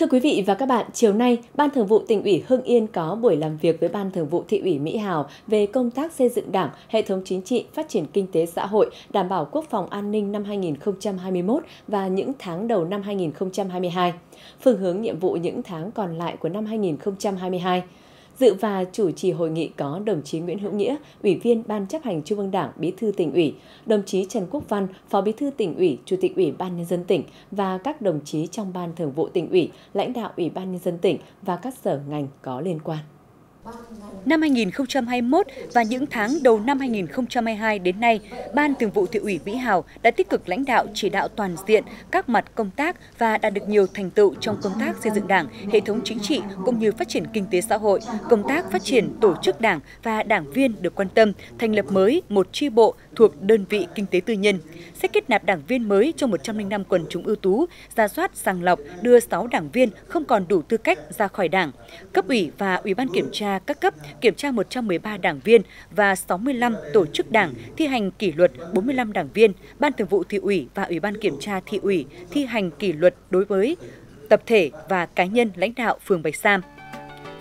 Thưa quý vị và các bạn, chiều nay, Ban Thường vụ Tỉnh ủy Hưng Yên có buổi làm việc với Ban Thường vụ Thị ủy Mỹ Hào về công tác xây dựng Đảng, hệ thống chính trị, phát triển kinh tế xã hội, đảm bảo quốc phòng an ninh năm 2021 và những tháng đầu năm 2022, phương hướng nhiệm vụ những tháng còn lại của năm 2022. Dự và chủ trì hội nghị có đồng chí Nguyễn Hữu Nghĩa, Ủy viên Ban Chấp hành Trung ương Đảng, Bí thư Tỉnh ủy, đồng chí Trần Quốc Văn, Phó Bí thư Tỉnh ủy, Chủ tịch Ủy ban Nhân dân tỉnh và các đồng chí trong Ban Thường vụ Tỉnh ủy, lãnh đạo Ủy ban Nhân dân tỉnh và các sở ngành có liên quan. Năm 2021 và những tháng đầu năm 2022 đến nay, Ban Thường vụ Thị ủy Mỹ Hào đã tích cực lãnh đạo chỉ đạo toàn diện các mặt công tác và đạt được nhiều thành tựu trong công tác xây dựng Đảng, hệ thống chính trị cũng như phát triển kinh tế xã hội, công tác phát triển tổ chức Đảng và đảng viên được quan tâm, thành lập mới một chi bộ thuộc đơn vị kinh tế tư nhân, sẽ kết nạp đảng viên mới cho 105 quần chúng ưu tú, ra soát sàng lọc, đưa 6 đảng viên không còn đủ tư cách ra khỏi Đảng. Cấp ủy và Ủy ban kiểm tra các cấp kiểm tra 113 đảng viên và 65 tổ chức Đảng, thi hành kỷ luật 45 đảng viên. Ban Thường vụ Thị ủy và Ủy ban Kiểm tra Thị ủy thi hành kỷ luật đối với tập thể và cá nhân lãnh đạo phường Bạch Sam.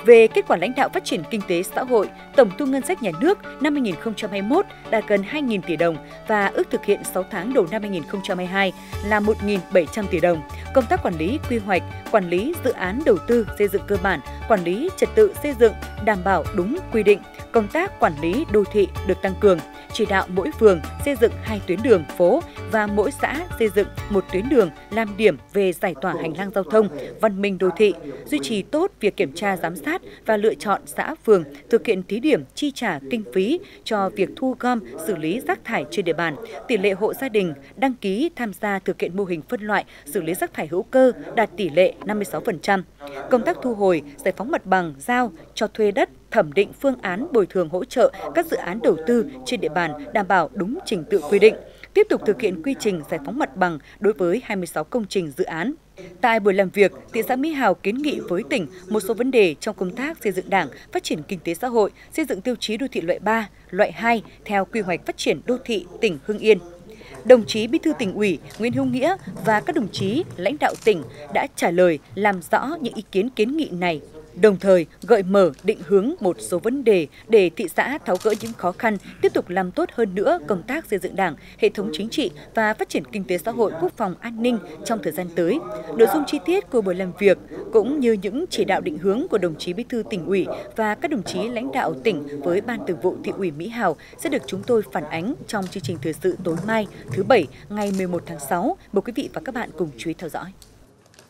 Về kết quả lãnh đạo phát triển kinh tế xã hội, tổng thu ngân sách nhà nước năm 2021 đạt gần 2.000 tỷ đồng và ước thực hiện 6 tháng đầu năm 2022 là 1.700 tỷ đồng. Công tác quản lý quy hoạch, quản lý dự án đầu tư xây dựng cơ bản, quản lý trật tự xây dựng đảm bảo đúng quy định. Công tác quản lý đô thị được tăng cường, chỉ đạo mỗi phường xây dựng 2 tuyến đường phố và mỗi xã xây dựng 1 tuyến đường làm điểm về giải tỏa hành lang giao thông, văn minh đô thị, duy trì tốt việc kiểm tra giám sát và lựa chọn xã phường thực hiện thí điểm chi trả kinh phí cho việc thu gom xử lý rác thải trên địa bàn, tỷ lệ hộ gia đình đăng ký tham gia thực hiện mô hình phân loại xử lý rác thải hữu cơ đạt tỷ lệ 56%. Công tác thu hồi, giải phóng mặt bằng, giao cho thuê đất, thẩm định phương án bồi thường hỗ trợ các dự án đầu tư trên địa bàn đảm bảo đúng trình tự quy định, tiếp tục thực hiện quy trình giải phóng mặt bằng đối với 26 công trình dự án. Tại buổi làm việc, thị xã Mỹ Hào kiến nghị với tỉnh một số vấn đề trong công tác xây dựng Đảng, phát triển kinh tế xã hội, xây dựng tiêu chí đô thị loại 3, loại 2 theo quy hoạch phát triển đô thị tỉnh Hưng Yên. Đồng chí Bí thư Tỉnh ủy Nguyễn Hữu Nghĩa và các đồng chí lãnh đạo tỉnh đã trả lời làm rõ những ý kiến kiến nghị này, đồng thời gợi mở định hướng một số vấn đề để thị xã tháo gỡ những khó khăn, tiếp tục làm tốt hơn nữa công tác xây dựng Đảng, hệ thống chính trị và phát triển kinh tế xã hội, quốc phòng an ninh trong thời gian tới. Nội dung chi tiết của buổi làm việc cũng như những chỉ đạo định hướng của đồng chí Bí thư Tỉnh ủy và các đồng chí lãnh đạo tỉnh với Ban Thường vụ Thị ủy Mỹ Hào sẽ được chúng tôi phản ánh trong chương trình thời sự tối mai thứ Bảy ngày 11 tháng 6. Mời quý vị và các bạn cùng chú ý theo dõi.